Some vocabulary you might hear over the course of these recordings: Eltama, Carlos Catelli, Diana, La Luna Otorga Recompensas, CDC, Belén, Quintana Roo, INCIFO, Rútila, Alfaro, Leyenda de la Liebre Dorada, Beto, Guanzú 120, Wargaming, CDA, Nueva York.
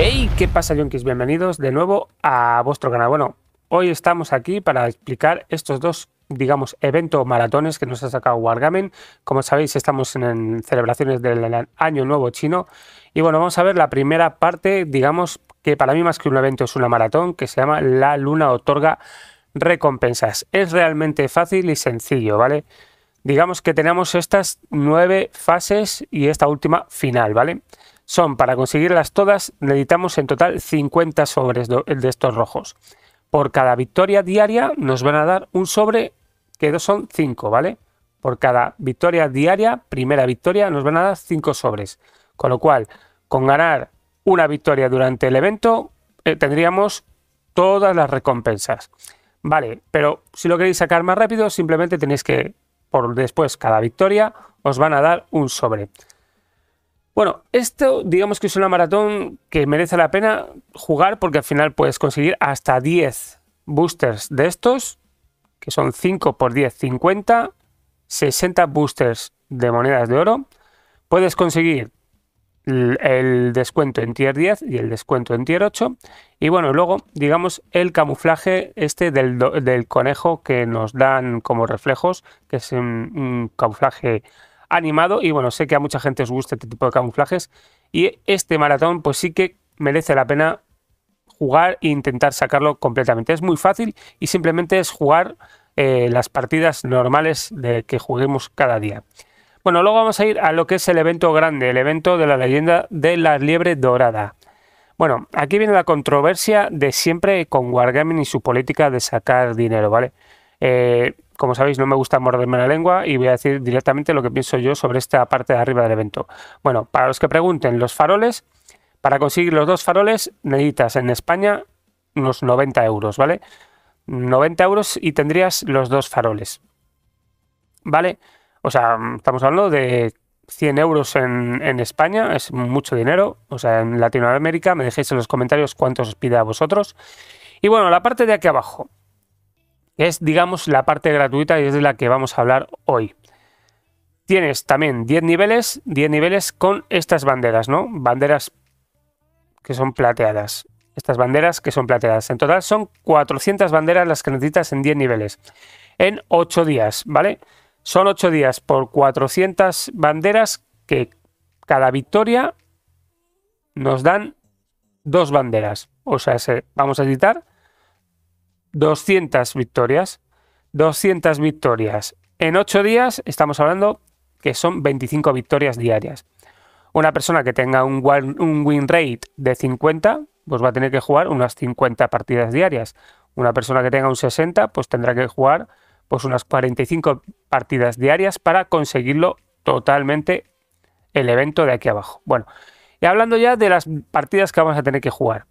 Hey, ¿qué pasa, yonkis? Bienvenidos de nuevo a vuestro canal. Bueno, hoy estamos aquí para explicar estos dos, digamos, eventos maratones que nos ha sacado Wargaming. Como sabéis, estamos en celebraciones del Año Nuevo Chino. Y bueno, vamos a ver la primera parte, digamos, que para mí más que un evento es una maratón, que se llama La Luna Otorga Recompensas. Es realmente fácil y sencillo, ¿vale? Digamos que tenemos estas 9 fases y esta última final, ¿vale? Son, para conseguirlas todas, necesitamos en total 50 sobres de estos rojos. Por cada victoria diaria nos van a dar un sobre, que son 5, ¿vale? Por cada victoria diaria, primera victoria, nos van a dar 5 sobres. Con lo cual, con ganar una victoria durante el evento, tendríamos todas las recompensas. Vale, pero si lo queréis sacar más rápido, simplemente tenéis que, por después cada victoria, os van a dar un sobre. Bueno, esto digamos que es una maratón que merece la pena jugar porque al final puedes conseguir hasta 10 boosters de estos, que son 5 por 10, 50, 60 boosters de monedas de oro. Puedes conseguir el descuento en tier 10 y el descuento en tier 8. Y bueno, luego digamos el camuflaje este del conejo que nos dan como reflejos, que es un camuflaje animado. Y bueno, sé que a mucha gente os gusta este tipo de camuflajes y este maratón pues sí que merece la pena jugar e intentar sacarlo completamente. Es muy fácil y simplemente es jugar las partidas normales de que juguemos cada día. Bueno, luego vamos a ir a lo que es el evento grande, el evento de la Leyenda de la Liebre Dorada. Bueno, aquí viene la controversia de siempre con Wargaming y su política de sacar dinero, ¿vale? Como sabéis, no me gusta morderme la lengua y voy a decir directamente lo que pienso yo sobre esta parte de arriba del evento. Bueno, para los que pregunten, los faroles, para conseguir los dos faroles necesitas en España unos 90 euros, ¿vale? 90 euros y tendrías los dos faroles, ¿vale? O sea, estamos hablando de 100 euros en España, es mucho dinero. O sea, en Latinoamérica me dejéis en los comentarios cuántos os pide a vosotros. Y bueno, la parte de aquí abajo es, digamos, la parte gratuita y es de la que vamos a hablar hoy. Tienes también 10 niveles con estas banderas, ¿no? Banderas que son plateadas. Estas banderas que son plateadas. En total son 400 banderas las que necesitas en 10 niveles. En 8 días, ¿vale? Son 8 días por 400 banderas que cada victoria nos dan 2 banderas. O sea, vamos a editar 200 victorias en 8 días. Estamos hablando que son 25 victorias diarias. Una persona que tenga un win rate de 50, pues va a tener que jugar unas 50 partidas diarias. Una persona que tenga un 60, pues tendrá que jugar pues unas 45 partidas diarias para conseguirlo totalmente el evento de aquí abajo. Bueno, y hablando ya de las partidas que vamos a tener que jugar.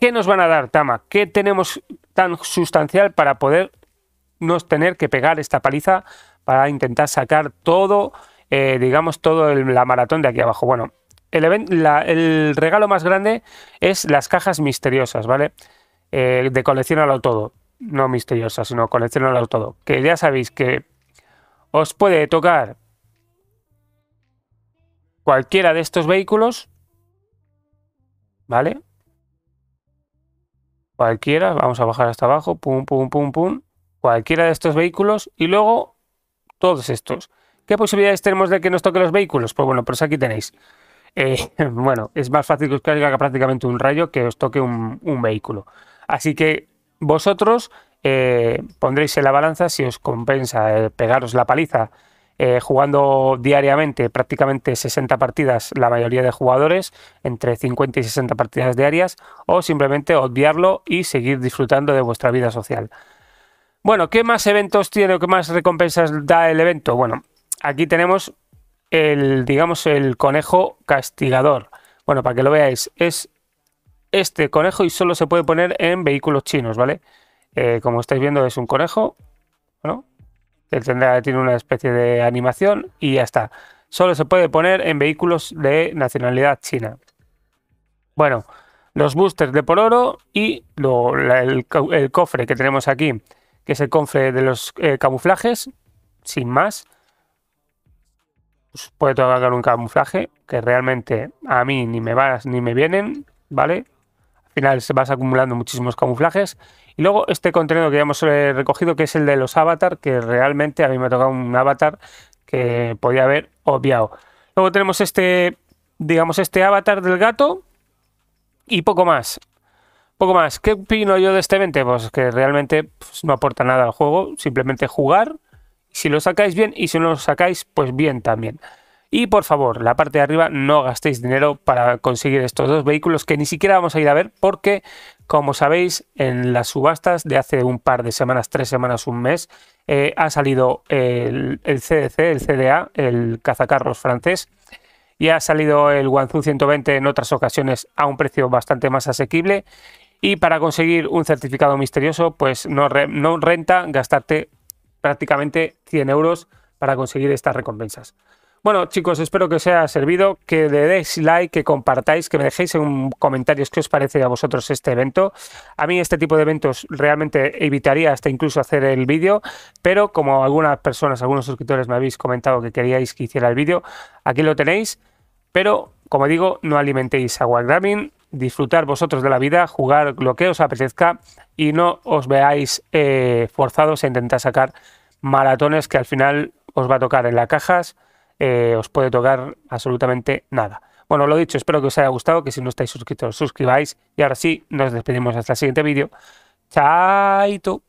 ¿Qué nos van a dar, Tama? ¿Qué tenemos tan sustancial para poder no tener que pegar esta paliza para intentar sacar todo, digamos, todo la maratón de aquí abajo? Bueno, el regalo más grande es las cajas misteriosas, ¿vale? De coleccionarlo todo. No misteriosas, sino coleccionarlo todo. Que ya sabéis que os puede tocar cualquiera de estos vehículos, ¿vale? Cualquiera, vamos a bajar hasta abajo, pum, pum, pum, pum, cualquiera de estos vehículos y luego todos estos. ¿Qué posibilidades tenemos de que nos toque los vehículos? Pues bueno, pues aquí tenéis. Bueno, es más fácil que os caiga prácticamente un rayo que os toque un vehículo. Así que vosotros pondréis en la balanza si os compensa pegaros la paliza jugando diariamente prácticamente 60 partidas, la mayoría de jugadores, entre 50 y 60 partidas diarias, o simplemente obviarlo y seguir disfrutando de vuestra vida social. Bueno, ¿qué más eventos tiene o qué más recompensas da el evento? Bueno, aquí tenemos el, digamos, el conejo castigador. Bueno, para que lo veáis, es este conejo y solo se puede poner en vehículos chinos, ¿vale? Como estáis viendo, es un conejo, ¿no? Tiene una especie de animación y ya está. Solo se puede poner en vehículos de nacionalidad china. Bueno, los boosters de por oro y el cofre que tenemos aquí, que es el cofre de los camuflajes, sin más. Pues puede tocar un camuflaje que realmente a mí ni me van ni me vienen, ¿vale? Al final se vas acumulando muchísimos camuflajes. Y luego este contenido que ya hemos recogido, que es el de los avatar, que realmente a mí me ha tocado un avatar que podía haber obviado. Luego tenemos este, digamos, este avatar del gato y poco más. Poco más. ¿Qué opino yo de este evento? Pues que realmente no aporta nada al juego, simplemente jugar. Si lo sacáis bien y si no lo sacáis, pues bien también. Y por favor, la parte de arriba, no gastéis dinero para conseguir estos dos vehículos que ni siquiera vamos a ir a ver porque, como sabéis, en las subastas de hace un par de semanas, 3 semanas, un mes, ha salido el CDC, el CDA, el cazacarros francés, y ha salido el Guanzú 120 en otras ocasiones a un precio bastante más asequible. Y para conseguir un certificado misterioso, pues no renta gastarte prácticamente 100 euros para conseguir estas recompensas. Bueno, chicos, espero que os haya servido, que le deis like, que compartáis, que me dejéis en comentarios qué os parece a vosotros este evento. A mí este tipo de eventos realmente evitaría hasta incluso hacer el vídeo, pero como algunas personas, algunos suscriptores me habéis comentado que queríais que hiciera el vídeo, aquí lo tenéis. Pero, como digo, no alimentéis a Wargaming, disfrutar vosotros de la vida, jugar lo que os apetezca y no os veáis forzados a intentar sacar maratones que al final os va a tocar en las cajas. Os puede tocar absolutamente nada. Bueno, lo dicho, espero que os haya gustado, que si no estáis suscritos, suscribáis. Y ahora sí, nos despedimos hasta el siguiente vídeo. ¡Chaito!